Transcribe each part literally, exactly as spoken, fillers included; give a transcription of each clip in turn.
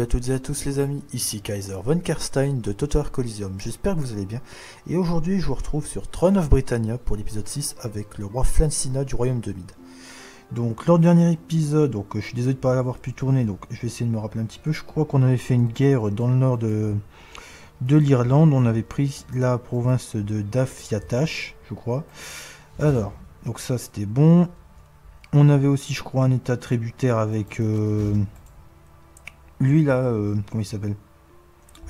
Salut à toutes et à tous les amis, ici Kaiser von Carstein de Total War Coliseum, j'espère que vous allez bien, et aujourd'hui je vous retrouve sur Thrones of Britannia pour l'épisode six avec le roi Flann Sinna du royaume de Mide. Donc lors du dernier épisode, donc je suis désolé de ne pas l'avoir pu tourner, donc je vais essayer de me rappeler un petit peu. Je crois qu'on avait fait une guerre dans le nord de, de l'Irlande, on avait pris la province de Daffyatash, je crois. Alors, donc ça c'était bon, on avait aussi je crois un état tributaire avec... Euh, lui là, euh, comment il s'appelle,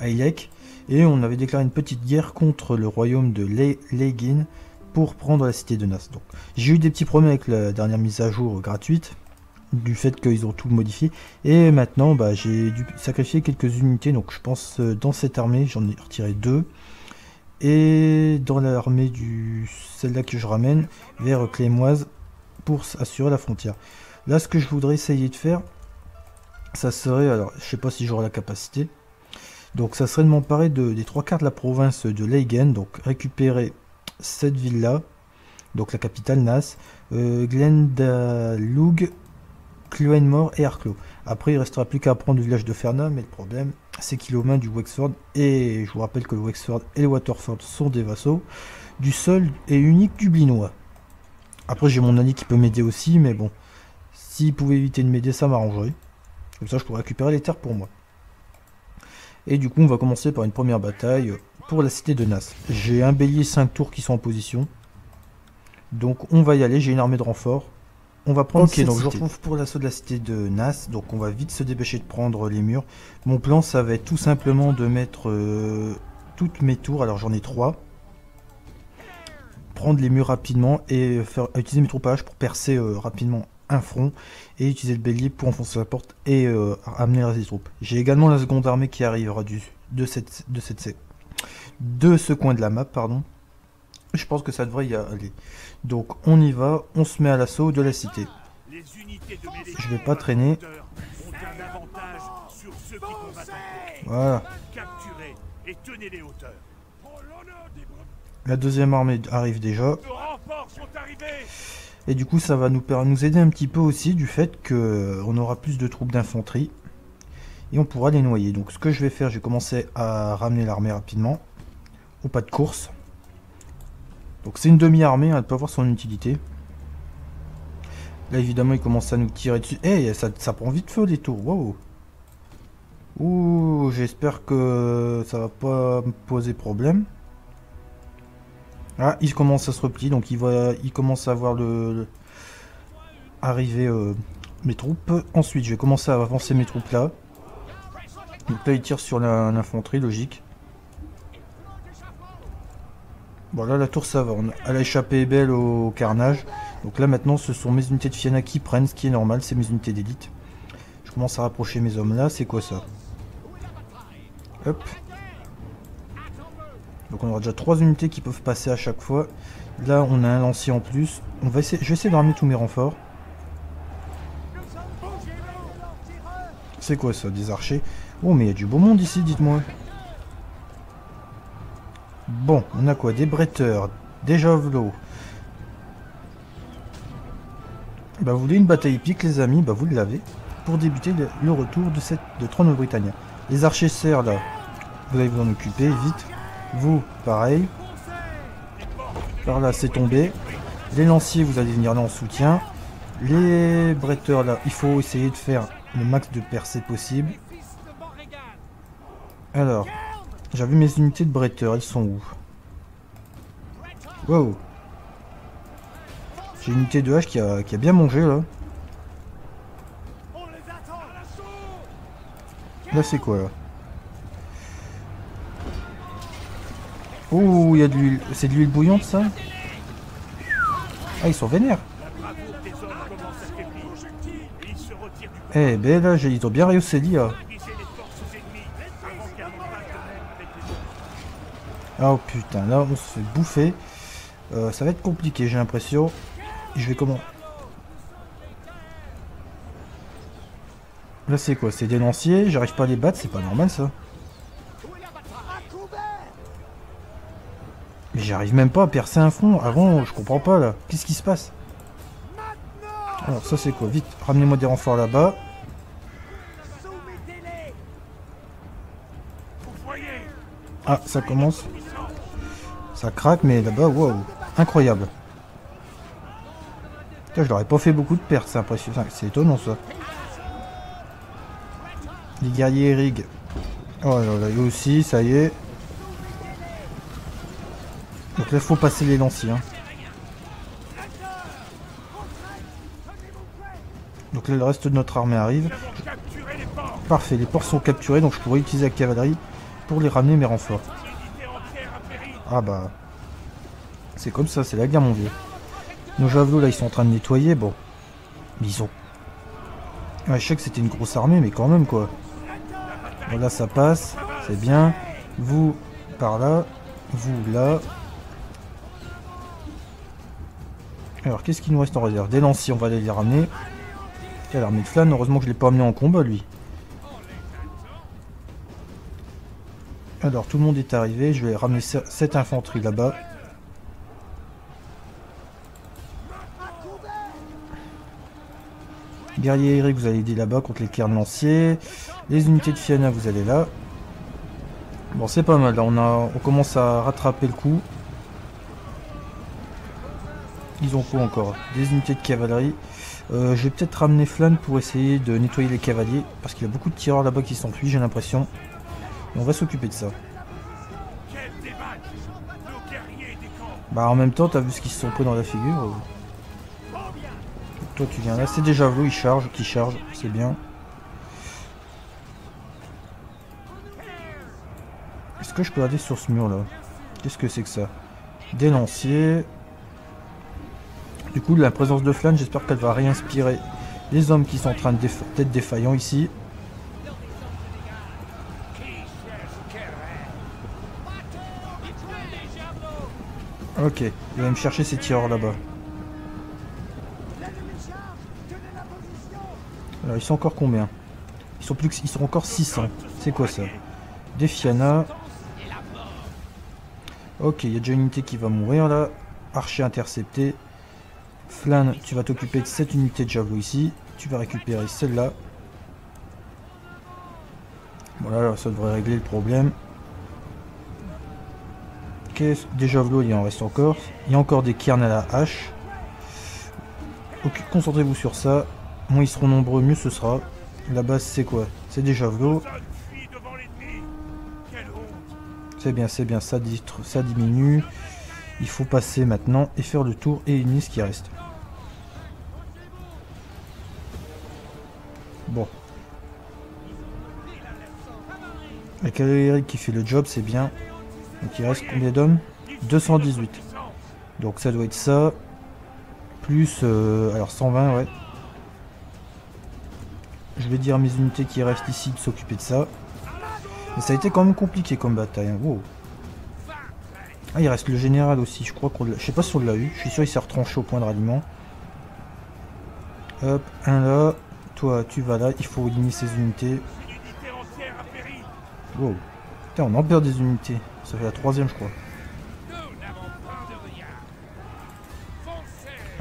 Ailek, et on avait déclaré une petite guerre contre le royaume de Laigin pour prendre la cité de Nás. Donc j'ai eu des petits problèmes avec la dernière mise à jour gratuite, du fait qu'ils ont tout modifié, et maintenant bah, j'ai dû sacrifier quelques unités, donc je pense euh, dans cette armée, j'en ai retiré deux, et dans l'armée du celle-là que je ramène, vers Clémoise, pour assurer la frontière. Là ce que je voudrais essayer de faire, ça serait, alors je sais pas si j'aurai la capacité, donc ça serait de m'emparer de, des trois quarts de la province de Laigin, donc récupérer cette ville là, donc la capitale Nás, euh, Glendalough, Cluain Mhór et Arklow. Après il restera plus qu'à prendre le village de Ferna, mais le problème c'est qu'il est aux mains du Wexford, et je vous rappelle que le Wexford et le Waterford sont des vassaux du seul et unique Dublinois. Après j'ai mon ami qui peut m'aider aussi, mais bon, s'il pouvait éviter de m'aider ça m'arrangerait. Comme ça, je pourrais récupérer les terres pour moi. Et du coup, on va commencer par une première bataille pour la cité de Nás. J'ai un bélier, cinq tours qui sont en position. Donc, on va y aller. J'ai une armée de renfort. On va prendre. Ok, cette donc cité. Je retrouve pour l'assaut de la cité de Nás. Donc, on va vite se dépêcher de prendre les murs. Mon plan, ça va être tout simplement de mettre euh, toutes mes tours. Alors, j'en ai trois. Prendre les murs rapidement et faire utiliser mes troupages pour percer euh, rapidement un front, et utiliser le bélier pour enfoncer la porte et euh, amener les troupes. J'ai également la seconde armée qui arrivera du, de, cette, de, cette, de ce coin de la map, pardon. Je pense que ça devrait y aller. Donc on y va, on se met à l'assaut de la cité. Je vais pas traîner. Voilà. La deuxième armée arrive déjà. Et du coup ça va nous, nous aider un petit peu aussi du fait qu'on aura plus de troupes d'infanterie et on pourra les noyer. Donc ce que je vais faire, je vais commencer à ramener l'armée rapidement, au pas de course. Donc c'est une demi-armée, elle peut avoir son utilité. Là évidemment ils commencent à nous tirer dessus. Eh hey, ça, ça prend vite feu les tours, waouh. Ouh, j'espère que ça va pas me poser problème. Ah, il commence à se replier, donc il, va, il commence à voir le, le arriver euh, mes troupes. Ensuite, je vais commencer à avancer mes troupes là. Donc là, il tire sur l'infanterie, logique. Bon, là, la tour, ça va. On, elle a échappé belle au carnage. Donc là, maintenant, ce sont mes unités de Fianna qui prennent, ce qui est normal, c'est mes unités d'élite. Je commence à rapprocher mes hommes là. C'est quoi ça? Hop. Donc on aura déjà trois unités qui peuvent passer à chaque fois. Là on a un lancier en plus. On va essayer, je vais essayer de ramener tous mes renforts. C'est quoi ça, des archers? Oh mais il y a du beau monde ici, dites-moi. Bon, on a quoi? Des bretteurs, des javelots. Bah vous voulez une bataille épique les amis, bah vous l'avez. Pour débuter le, le retour de cette de Thrones of Britannia. Les archers serrent là. Vous allez vous en occuper, vite. Vous, pareil. Par là, c'est tombé. Les lanciers, vous allez venir là en soutien. Les bretteurs, là, il faut essayer de faire le max de percées possible. Alors, j'avais mes unités de bretteurs. Elles sont où? Wow. J'ai une unité de hache qui a, qui a bien mangé, là. Là, c'est quoi, là? Ouh, il y a de l'huile. C'est de l'huile bouillante, ça? Ah, ils sont vénères. Eh ben là, ils ont bien réussi l'I A. Ah, oh putain, là, on se fait bouffer. Euh, ça va être compliqué, j'ai l'impression. Je vais comment? Là, c'est quoi? C'est des lanciers. J'arrive pas à les battre, c'est pas normal, ça. Mais j'arrive même pas à percer un front. Avant, je comprends pas là. Qu'est-ce qui se passe? Alors ça c'est quoi? Vite, ramenez-moi des renforts là-bas. Ah, ça commence. Ça craque, mais là-bas, wow. Incroyable. Putain, je leur ai pas fait beaucoup de pertes, c'est impressionnant. C'est étonnant, ça. Les guerriers Rig. Oh, là, là, eux aussi, ça y est. Donc là, faut passer les lanciers. Hein. Donc là, le reste de notre armée arrive. Parfait, les ports sont capturés, donc je pourrais utiliser la cavalerie pour les ramener mes renforts. Ah bah... C'est comme ça, c'est la guerre, mon vieux. Nos javelots, là, ils sont en train de nettoyer, bon. Mais ils ont... Ouais, je sais que c'était une grosse armée, mais quand même, quoi. Bon, là, ça passe, c'est bien. Vous, par là. Vous, là. Alors, qu'est-ce qu'il nous reste en réserve? Des lanciers, on va aller les ramener. Tiens, l'armée de Flann, heureusement que je l'ai pas amené en combat, lui. Alors tout le monde est arrivé, je vais ramener cette infanterie là-bas. Guerrier Eric, vous allez aider là-bas contre les cairns lanciers. Les unités de Fianna, vous allez là. Bon, c'est pas mal, là on, a, on commence à rattraper le coup. Ils ont quoi encore? Des unités de cavalerie. Euh, je vais peut-être ramener Flann pour essayer de nettoyer les cavaliers, parce qu'il y a beaucoup de tireurs là-bas qui s'enfuient, j'ai l'impression. On va s'occuper de ça. Bah en même temps, t'as vu ce qu'ils se sont pris dans la figure. Toi tu viens là, c'est des javelots, ils chargent, qui chargent, c'est bien. Est-ce que je peux aller sur ce mur là? Qu'est-ce que c'est que ça? Des lanciers. Du coup, la présence de Flann, j'espère qu'elle va réinspirer les hommes qui sont en train d'être défaillants ici. Ok, il va me chercher ces tireurs là-bas. Alors ils sont encore combien? Ils sont plus que... Ils sont encore six cents. C'est quoi ça? Des Fianna. Ok, il y a déjà une unité qui va mourir là. Archer intercepté. Flann, tu vas t'occuper de cette unité de javelot ici. Tu vas récupérer celle-là. Voilà, alors ça devrait régler le problème. Des javelots, il en reste encore. Il y a encore des cairns à la hache. Concentrez-vous sur ça. Moins ils seront nombreux, mieux ce sera. La base, c'est quoi? C'est des javelots. C'est bien, c'est bien. Ça, ça diminue. Il faut passer maintenant et faire le tour et éliminer ce qui reste. Bon. La cavalerie qui fait le job, c'est bien. Donc il reste combien d'hommes? Deux cent dix-huit. Donc ça doit être ça. Plus... Euh, alors cent vingt, ouais. Je vais dire à mes unités qui restent ici de s'occuper de ça. Mais ça a été quand même compliqué comme bataille. Hein. Wow. Ah, il reste le général aussi. Je crois qu'on l'a... Je sais pas si on l'a eu. Je suis sûr qu'il s'est retranché au point de ralliement. Hop, un là. Toi, tu vas là. Il faut éliminer ces unités. Wow. Putain, on en perd des unités. Ça fait la troisième, je crois.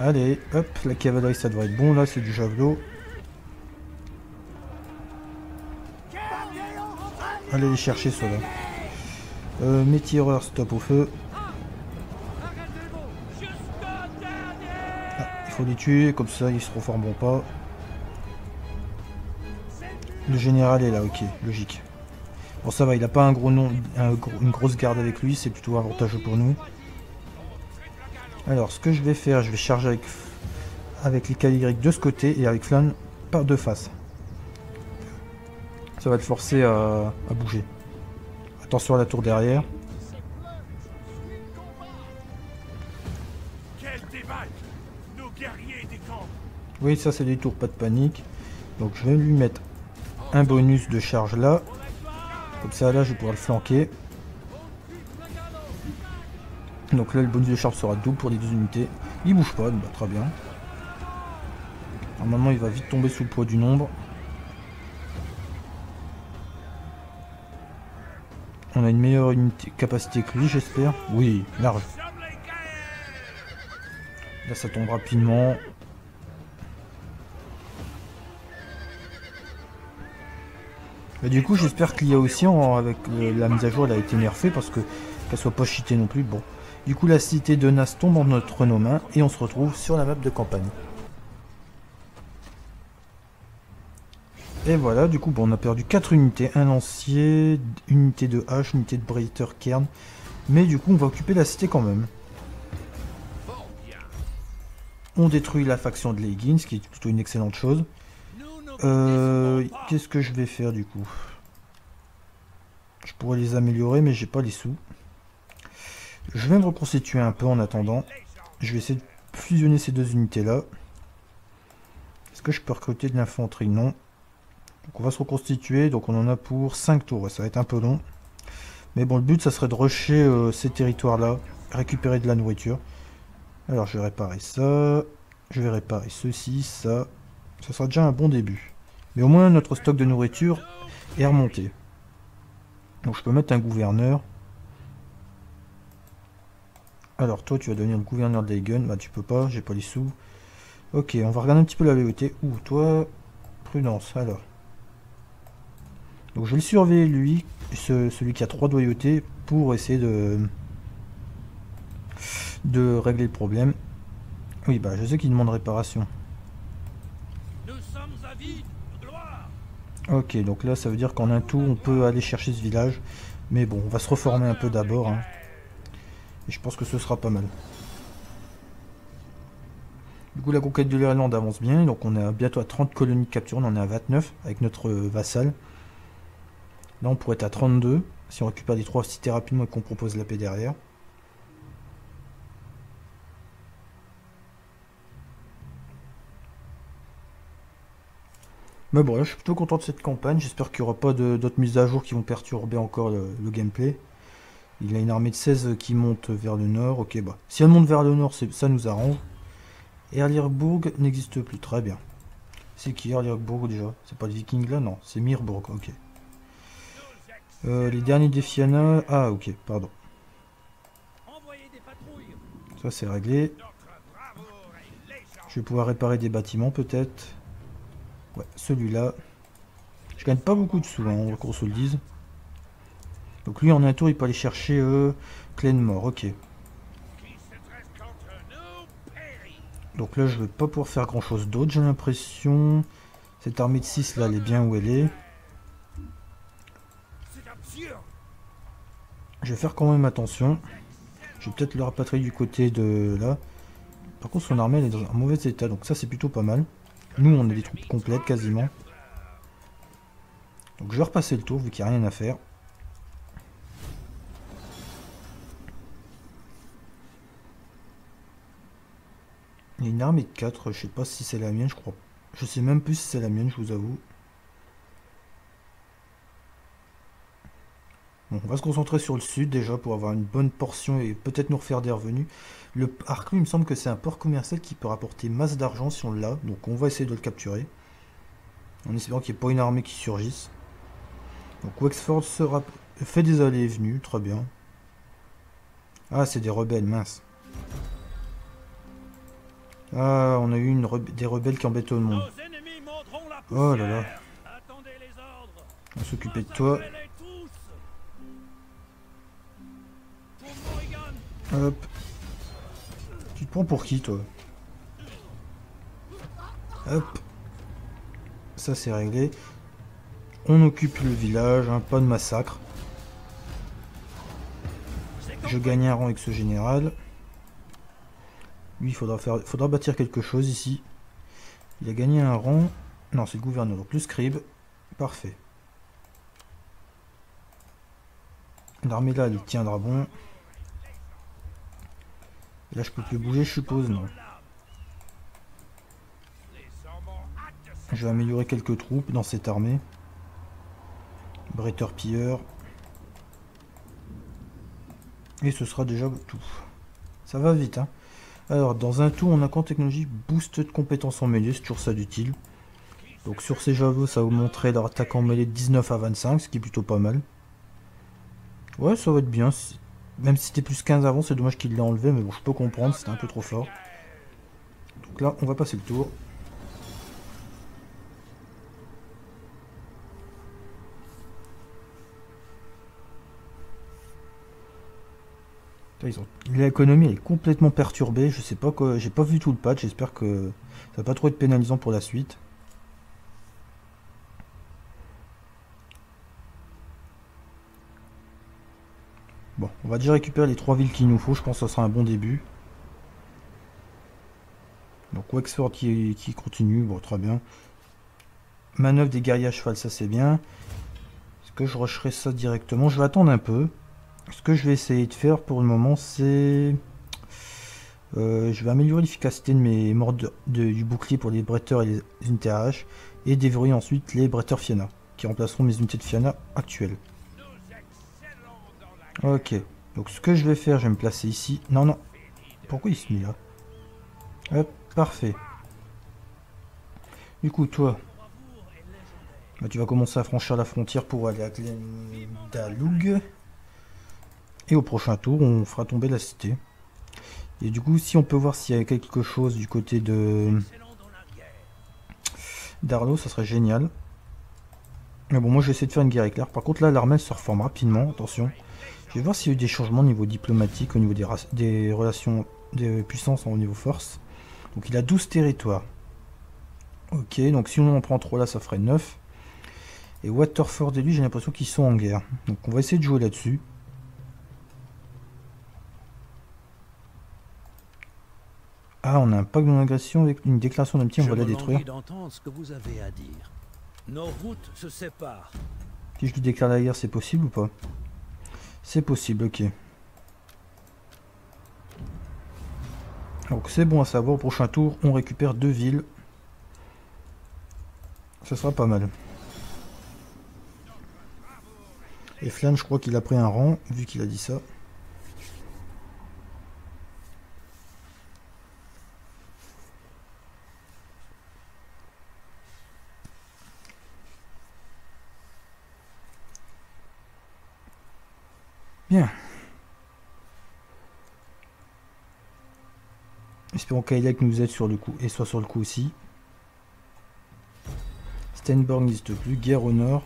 Allez, hop, la cavalerie, ça devrait être bon. Là, c'est du javelot. Allez les chercher, ceux-là. Euh, mes tireurs, stop au feu. Ah, il faut les tuer, comme ça, ils se reformeront pas. Le général est là, ok, logique. Bon, ça va, il n'a pas un gros nom, un, une grosse garde avec lui, c'est plutôt avantageux pour nous. Alors, ce que je vais faire, je vais charger avec, avec les Caligri de ce côté et avec Flann par de face. Ça va le forcer à, à bouger. Attention à la tour derrière. Oui, ça c'est des tours, pas de panique. Donc, je vais lui mettre un bonus de charge là. Comme ça, là, je vais pouvoir le flanquer. Donc là, le bonus de charge sera double pour les deux unités. Il bouge pas, bah, très bien. Normalement, il va vite tomber sous le poids du nombre. On a une meilleure unité, capacité que lui, j'espère. Oui, large. Là, ça tombe rapidement. Mais du coup, j'espère que l'I A aussi, en, avec le, la mise à jour, elle a été nerfée parce que qu'elle soit pas cheatée non plus. Bon, du coup, la cité de Nás tombe entre nos mains et on se retrouve sur la map de campagne. Et voilà, du coup, bon, on a perdu quatre unités, un lancier, unité de hache, unité de bréiteur cairn. Mais du coup, on va occuper la cité quand même. On détruit la faction de Laigin, ce qui est plutôt une excellente chose. Euh, Qu'est-ce que je vais faire du coup? Je pourrais les améliorer, mais j'ai pas les sous. Je vais me reconstituer un peu en attendant. Je vais essayer de fusionner ces deux unités-là. Est-ce que je peux recruter de l'infanterie? Non. Donc on va se reconstituer, donc on en a pour cinq tours, ça va être un peu long. Mais bon, le but, ça serait de rusher euh, ces territoires-là, récupérer de la nourriture. Alors je vais réparer ça, je vais réparer ceci, ça. Ça sera déjà un bon début. Mais au moins, notre stock de nourriture est remonté. Donc je peux mettre un gouverneur. Alors toi, tu vas devenir le gouverneur de Laigin. Bah tu peux pas, j'ai pas les sous. Ok, on va regarder un petit peu la loyauté. Ouh, toi, prudence, alors. Donc je vais le surveiller lui, ce, celui qui a trois loyautés, pour essayer de, de régler le problème. Oui, bah je sais qu'il demande réparation. Nous sommes à vie de gloire. Ok, donc là ça veut dire qu'en un tour on peut aller chercher ce village. Mais bon, on va se reformer un peu d'abord. Hein. Et je pense que ce sera pas mal. Du coup la conquête de l'Irlande avance bien, donc on est bientôt à trente colonies capturées, on en est à vingt-neuf avec notre vassal. Là, on pourrait être à trente-deux, si on récupère les trois cités rapidement et qu'on propose la paix derrière. Mais bon, là, je suis plutôt content de cette campagne. J'espère qu'il n'y aura pas d'autres mises à jour qui vont perturber encore le, le gameplay. Il a une armée de seize qui monte vers le nord. Ok, bah, si elle monte vers le nord, ça nous arrange. Et Mirburg n'existe plus. Très bien. C'est qui Mirburg déjà? C'est pas le viking là? Non, c'est Mirburg, ok. Euh, les derniers des Fianna... Ah, ok, pardon. Ça, c'est réglé. Je vais pouvoir réparer des bâtiments, peut-être. Ouais, celui-là. Je gagne pas beaucoup de sous, hein, qu'on se le dise. Donc lui, en un tour, il peut aller chercher euh, Cluain Mhór, ok. Donc là, je vais pas pouvoir faire grand-chose d'autre, j'ai l'impression. Cette armée de six, là, elle est bien où elle est. Je vais faire quand même attention. Je vais peut-être le rapatrier du côté de là. Par contre, son armée elle est dans un mauvais état, donc ça c'est plutôt pas mal. Nous, on a des troupes complètes quasiment. Donc je vais repasser le tour vu qu'il n'y a rien à faire. Il y a une armée de quatre, je sais pas si c'est la mienne, je crois. Je sais même plus si c'est la mienne, je vous avoue. Bon, on va se concentrer sur le sud déjà pour avoir une bonne portion et peut-être nous refaire des revenus. Le Arkle, il me semble que c'est un port commercial qui peut rapporter masse d'argent si on l'a. Donc on va essayer de le capturer. En espérant qu'il n'y ait pas une armée qui surgisse. Donc Wexford sera... fait des allées et venues, très bien. Ah, c'est des rebelles, mince. Ah, on a eu une re... des rebelles qui embêtent tout le monde. Oh là là. On va s'occuper de toi. Hop. Tu te prends pour qui, toi? Hop. Ça, c'est réglé. On occupe le village, hein, pas de massacre. Je gagne un rang avec ce général. Lui, il faudra, faire, faudra bâtir quelque chose ici. Il a gagné un rang. Non, c'est le gouverneur, donc le scribe. Parfait. L'armée là, elle tiendra bon. Là, je peux plus bouger, je suppose, non. Je vais améliorer quelques troupes dans cette armée. Bretteur pilleur. Et ce sera déjà tout. Ça va vite, hein. Alors, dans un tour, on a qu'en technologie boost de compétences en mêlée, c'est toujours ça d'utile. Donc, sur ces javeaux, ça vous montrer leur attaque en mêlée de dix-neuf à vingt-cinq, ce qui est plutôt pas mal. Ouais, ça va être bien. Même si c'était plus quinze avant, c'est dommage qu'il l'ait enlevé, mais bon, je peux comprendre, c'était un peu trop fort. Donc là, on va passer le tour. L'économie est complètement perturbée. Je sais pas quoi. J'ai pas vu tout le patch. J'espère que ça va pas trop être pénalisant pour la suite. Bon, on va déjà récupérer les trois villes qu'il nous faut. Je pense que ça sera un bon début. Donc Wexford qui, qui continue. Bon, très bien. Manœuvre des guerriers à cheval, ça c'est bien. Est-ce que je rusherai ça directement? Je vais attendre un peu. Ce que je vais essayer de faire pour le moment, c'est... Euh, je vais améliorer l'efficacité de mes morts de, de, du bouclier pour les bretteurs et les unités A H. Et déverrouiller ensuite les bretteurs Fianna, qui remplaceront mes unités de Fianna actuelles. Ok. Donc ce que je vais faire, je vais me placer ici. Non, non. Pourquoi il se met là? Hop, parfait. Du coup, toi... Bah, tu vas commencer à franchir la frontière pour aller à Glendalough. Et au prochain tour, on fera tomber la cité. Et du coup, si on peut voir s'il y a quelque chose du côté de d'Arlo, ça serait génial. Mais bon, moi, je vais essayer de faire une guerre éclair. Par contre, là, l'armée se reforme rapidement. Attention. Je vais voir s'il y a eu des changements au niveau diplomatique, au niveau des, des relations, des puissances, au niveau force. Donc, il a douze territoires. Ok, donc si on en prend trois là, ça ferait neuf. Et Waterford et lui, j'ai l'impression qu'ils sont en guerre. Donc, on va essayer de jouer là-dessus. Ah, on a un pacte de non-agression avec une déclaration d'amitié, on va la détruire. Ce que vous avez à dire. Nos routes se séparent. Si je lui déclare la guerre, c'est possible ou pas? C'est possible, ok. Donc c'est bon à savoir, au prochain tour, on récupère deux villes. Ce sera pas mal. Et Flann, je crois qu'il a pris un rang, vu qu'il a dit ça. Bien. Espérons qu'Ailek nous aide sur le coup et soit sur le coup aussi. Steinborn n'existe plus. Guerre au nord.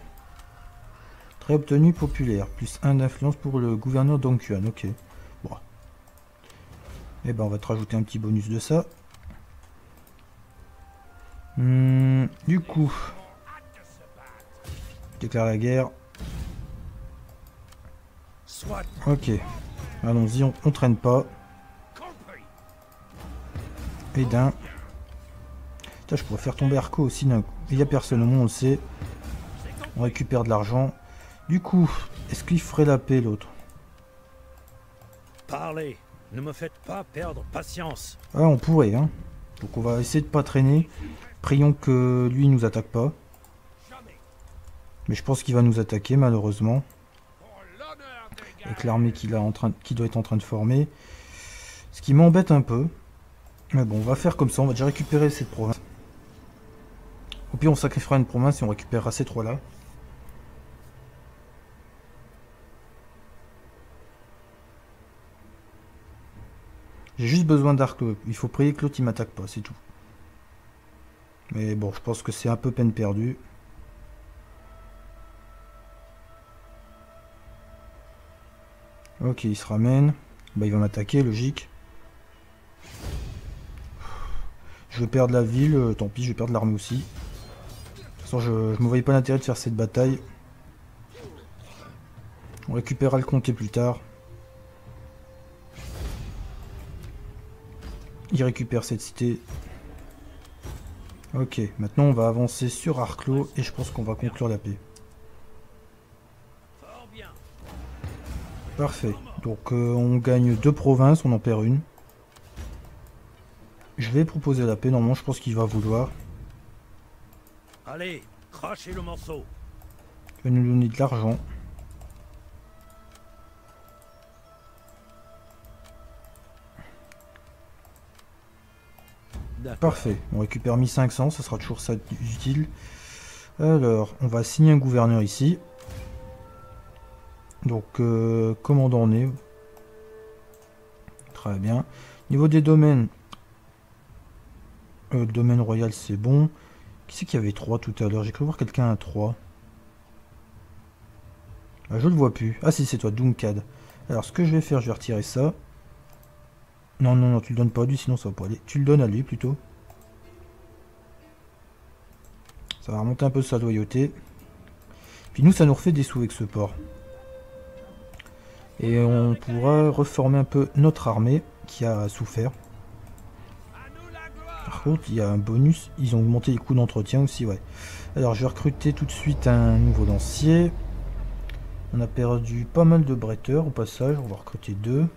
Très obtenu populaire. Plus un d'influence pour le gouverneur Duncan. Ok. Bon. Et ben on va te rajouter un petit bonus de ça. Hum, du coup. Je déclare la guerre. Ok, allons-y, on, on traîne pas. Et d'un. Putain, je pourrais faire tomber Arklow aussi d'un coup. Il n'y a personne au monde, on le sait. On récupère de l'argent. Du coup, est-ce qu'il ferait la paix l'autre? Parlez, ne me faites pas perdre patience. Ah, on pourrait, hein. Donc on va essayer de pas traîner. Prions que lui nous attaque pas. Mais je pense qu'il va nous attaquer malheureusement. Avec l'armée qu'il qui doit être en train de former. Ce qui m'embête un peu. Mais bon, on va faire comme ça. On va déjà récupérer cette province. Au pire, on sacrifiera une province et on récupérera ces trois-là. J'ai juste besoin d'Arcle. Il faut prier que l'autre ne m'attaque pas, c'est tout. Mais bon, je pense que c'est un peu peine perdue. Ok, il se ramène. Bah, il va m'attaquer, logique. Je vais perdre la ville, euh, tant pis, je vais perdre l'armée aussi. De toute façon, je ne me voyais pas l'intérêt de faire cette bataille. On récupérera le comté plus tard. Il récupère cette cité. Ok, maintenant on va avancer sur Arklow et je pense qu'on va conclure la paix. Parfait, donc euh, on gagne deux provinces, on en perd une. Je vais proposer la paix, normalement je pense qu'il va vouloir. Allez, crachez le morceau. Il va nous donner de l'argent. Parfait, on récupère mille cinq cents, ça sera toujours ça utile. Alors, on va signer un gouverneur ici. Donc, euh, commandant on est. Très bien. Niveau des domaines. Euh, le domaine royal, c'est bon. Qui c'est qu'il y avait trois tout à l'heure? J'ai cru voir quelqu'un à trois. Ah, je le vois plus. Ah si, c'est toi, Doomcad. Alors, ce que je vais faire, je vais retirer ça. Non, non, non, tu le donnes pas à lui, sinon ça va pas aller. Tu le donnes à lui plutôt. Ça va remonter un peu sa loyauté. Puis nous, ça nous refait des sous avec ce port. Et on pourra reformer un peu notre armée qui a souffert. Par contre, il y a un bonus. Ils ont augmenté les coûts d'entretien aussi, ouais. Alors, je vais recruter tout de suite un nouveau lancier. On a perdu pas mal de bretteurs au passage. On va recruter deux.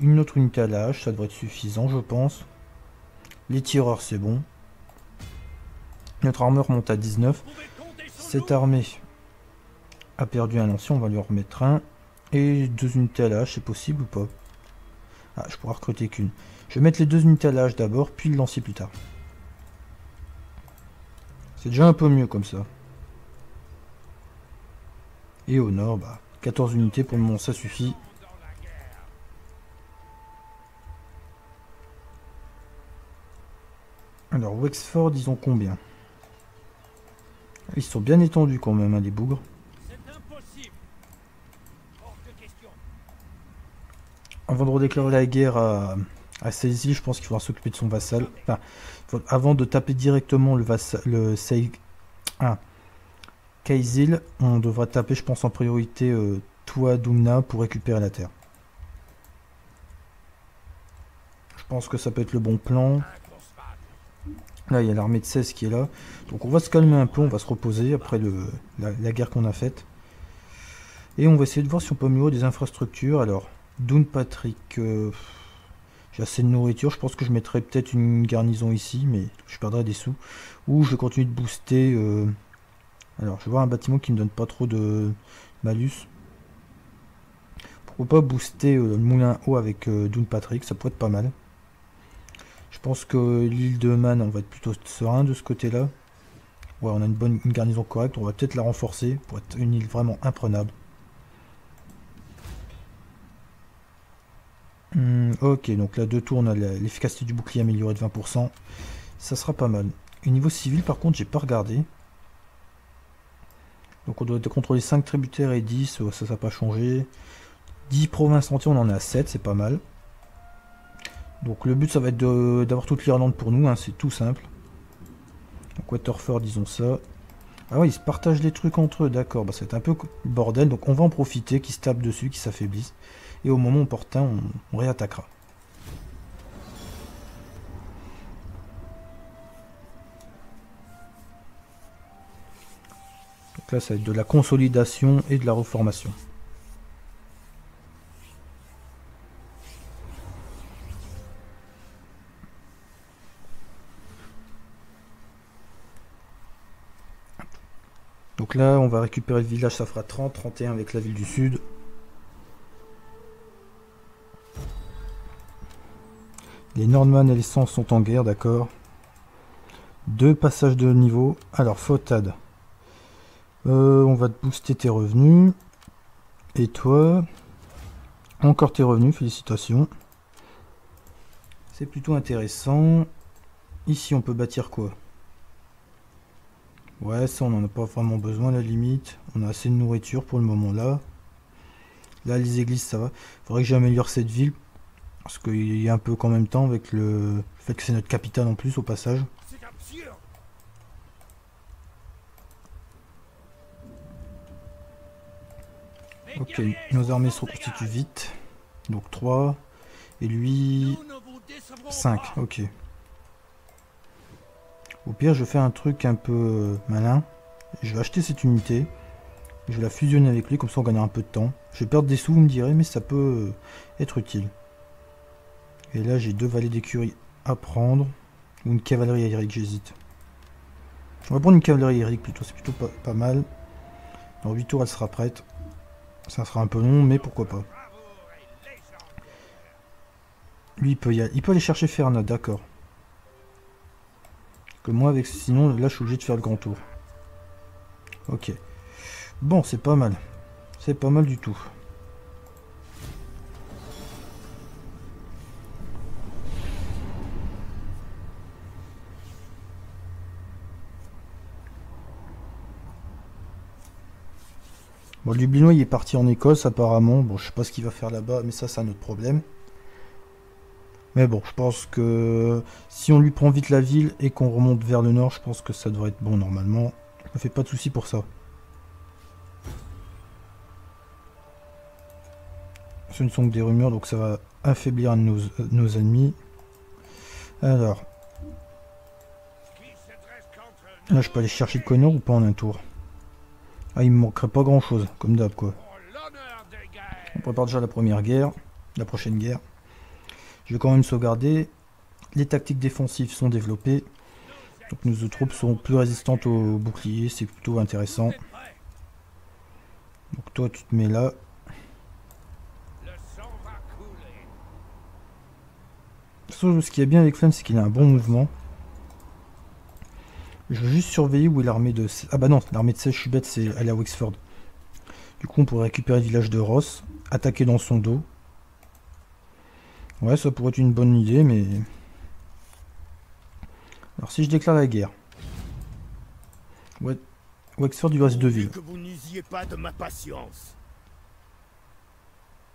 Une autre unité à l'âge, ça devrait être suffisant, je pense. Les tireurs, c'est bon. Notre armeur monte à dix-neuf. Cette armée a perdu un lancier, on va lui en remettre un. Et deux unités à l'âge, c'est possible ou pas? Ah, je pourrais recruter qu'une. Je vais mettre les deux unités à l'âge d'abord, puis le lancer plus tard. C'est déjà un peu mieux comme ça. Et au nord, bah, quatorze unités pour le moment, ça suffit. Alors, Wexford, ils ont combien? Ils sont bien étendus quand même, hein, les bougres. Avant de redéclarer la guerre à, à Caisil, je pense qu'il faudra s'occuper de son vassal. Enfin, faut, avant de taper directement le vassal, le ah, Caisil, on devra taper, je pense, en priorité euh, toi, Doumna, pour récupérer la terre. Je pense que ça peut être le bon plan. Là, il y a l'armée de seize qui est là. Donc on va se calmer un peu, on va se reposer après le, la, la guerre qu'on a faite. Et on va essayer de voir si on peut mieux des infrastructures. Alors, Downpatrick, euh, j'ai assez de nourriture. Je pense que je mettrai peut-être une garnison ici, mais je perdrai des sous. Ou je continue de booster. Euh, alors, je vais voir un bâtiment qui ne me donne pas trop de malus. Pourquoi pas booster euh, le moulin haut avec euh, Downpatrick, ça pourrait être pas mal. Je pense que l'île de Man, on va être plutôt serein de ce côté-là. Ouais, on a une bonne une garnison correcte. On va peut-être la renforcer pour être une île vraiment imprenable. Hum, ok, donc là, deux tours, on a l'efficacité du bouclier améliorée de vingt pour cent. Ça sera pas mal. Et niveau civil, par contre, j'ai pas regardé. Donc on doit contrôler cinq tributaires et dix. Ça, ça n'a pas changé. dix provinces entières, on en a sept, c'est pas mal. Donc le but ça va être d'avoir toute l'Irlande pour nous, hein, c'est tout simple. Donc Waterford, disons ça. Ah ouais, ils se partagent les trucs entre eux, d'accord, bah c'est un peu le bordel, donc on va en profiter, qu'ils se tapent dessus, qu'ils s'affaiblissent. Et au moment opportun, on, on réattaquera. Donc là ça va être de la consolidation et de la reformation. Donc là, on va récupérer le village, ça fera trente, trente et un avec la ville du sud. Les Norman et les Sans sont en guerre, d'accord. Deux passages de niveau. Alors, Fotad. Euh, on va te booster tes revenus. Et toi, encore tes revenus, félicitations. C'est plutôt intéressant. Ici, on peut bâtir quoi ? Ouais, ça on n'en a pas vraiment besoin à la limite. On a assez de nourriture pour le moment là. Là, les églises, ça va. Faudrait que j'améliore cette ville. Parce qu'il y a un peu qu'en même temps avec le fait que c'est notre capitale en plus au passage. Ok, nos armées se reconstituent vite. Donc trois. Et lui... cinq, ok. Au pire, je fais un truc un peu malin. Je vais acheter cette unité. Je vais la fusionner avec lui, comme ça on gagnera un peu de temps. Je vais perdre des sous, vous me direz, mais ça peut être utile. Et là, j'ai deux valets d'écurie à prendre. Ou une cavalerie aérique, j'hésite. On va prendre une cavalerie aérique plutôt, c'est plutôt pas, pas mal. Dans huit tours, elle sera prête. Ça sera un peu long, mais pourquoi pas. Lui, il peut, y aller. Il peut aller chercher Ferna, d'accord. Moi avec sinon là je suis obligé de faire le grand tour. Ok, bon, c'est pas mal, c'est pas mal du tout. Bon, le Dublinois il est parti en Écosse apparemment. Bon, je sais pas ce qu'il va faire là-bas, mais ça c'est un autre problème. Mais bon, je pense que si on lui prend vite la ville et qu'on remonte vers le nord, je pense que ça devrait être bon normalement. Je me fais pas de soucis pour ça. Ce ne sont que des rumeurs, donc ça va affaiblir nos, nos ennemis. Alors. Là, je peux aller chercher Connor ou pas en un tour? Ah, il me manquerait pas grand chose, comme d'hab quoi. On prépare déjà la première guerre, la prochaine guerre. Je vais quand même sauvegarder. Les tactiques défensives sont développées. Donc nos troupes sont plus résistantes aux boucliers, c'est plutôt intéressant. Donc toi tu te mets là. Ce qui est bien avec Flann, c'est qu'il a un bon mouvement. Je veux juste surveiller où est l'armée de... Ah bah non, l'armée de seize, je suis bête, c'est elle est à Wexford. Du coup on pourrait récupérer le village de Ross, attaquer dans son dos. Ouais, ça pourrait être une bonne idée, mais... Alors si je déclare la guerre... Ouais, Wexford du reste de ville.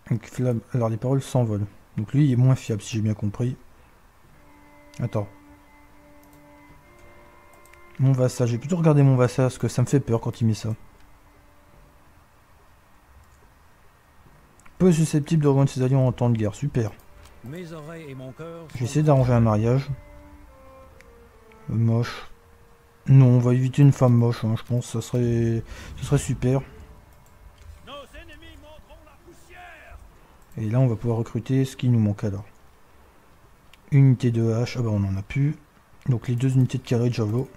Donc, alors les paroles s'envolent. Donc lui il est moins fiable si j'ai bien compris. Attends. Mon Vassa, j'ai plutôt regardé mon Vassa parce que ça me fait peur quand il met ça. Peu susceptible de rejoindre ses alliés en temps de guerre, super. J'essaie d'arranger un mariage. Moche. Non, on va éviter une femme moche, hein, je pense, ça serait. Ce serait super. Et là on va pouvoir recruter ce qui nous manque alors. Unité de hache, ah bah on en a plus. Donc les deux unités de carré de javelot,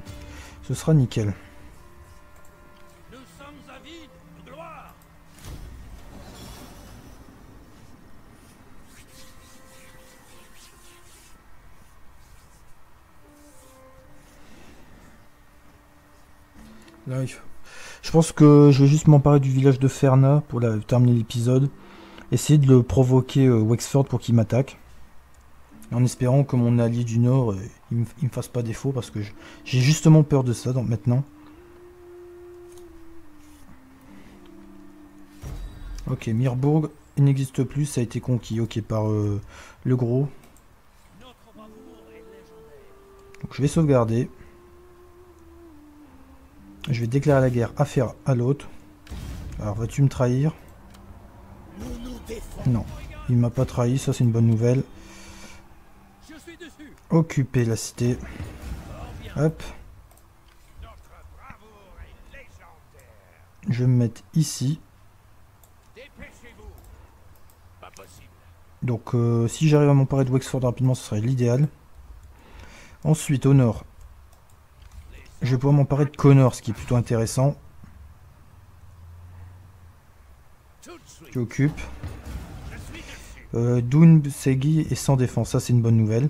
ce sera nickel. Nous sommes avides de gloire. Là, il faut... Je pense que je vais juste m'emparer du village de Ferna pour la... terminer l'épisode. Essayer de le provoquer euh, Wexford pour qu'il m'attaque. En espérant que mon allié du nord, euh, il, me, il me fasse pas défaut parce que j'ai justement peur de ça dans, maintenant. Ok, Mirburg, il n'existe plus, ça a été conquis, ok, par euh, le gros. Donc je vais sauvegarder. Je vais déclarer la guerre à faire à l'autre. Alors vas-tu me trahir ? Non, il m'a pas trahi, ça c'est une bonne nouvelle. Occuper la cité. Hop. Je vais me mettre ici. Donc euh, si j'arrive à m'emparer de Wexford rapidement, ce serait l'idéal. Ensuite, au nord, je vais pouvoir m'emparer de Connor, ce qui est plutôt intéressant. Tu occupes. Euh, Dunbsegi est sans défense, ça c'est une bonne nouvelle.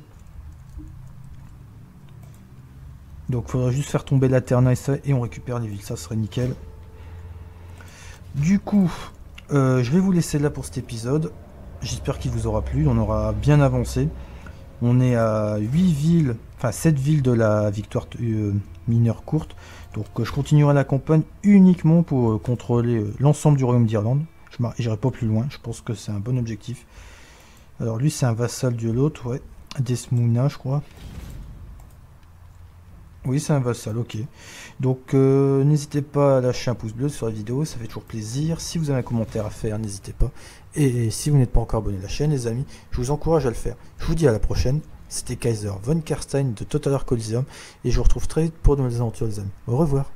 Donc faudrait juste faire tomber la Terna et ça, et on récupère les villes, ça serait nickel. Du coup, euh, je vais vous laisser là pour cet épisode. J'espère qu'il vous aura plu, on aura bien avancé. On est à huit villes, enfin sept villes de la victoire euh, mineure courte. Donc euh, je continuerai la campagne uniquement pour euh, contrôler euh, l'ensemble du royaume d'Irlande. Je n'irai pas plus loin, je pense que c'est un bon objectif. Alors lui c'est un vassal de l'autre, ouais. Desmouna je crois. Oui c'est un vassal, ok. Donc euh, n'hésitez pas à lâcher un pouce bleu sur la vidéo, ça fait toujours plaisir. Si vous avez un commentaire à faire, n'hésitez pas. Et, et si vous n'êtes pas encore abonné à la chaîne les amis, je vous encourage à le faire. Je vous dis à la prochaine, c'était Kaiser von Carstein de Total War Thrones et je vous retrouve très vite pour de nouvelles aventures les amis. Au revoir.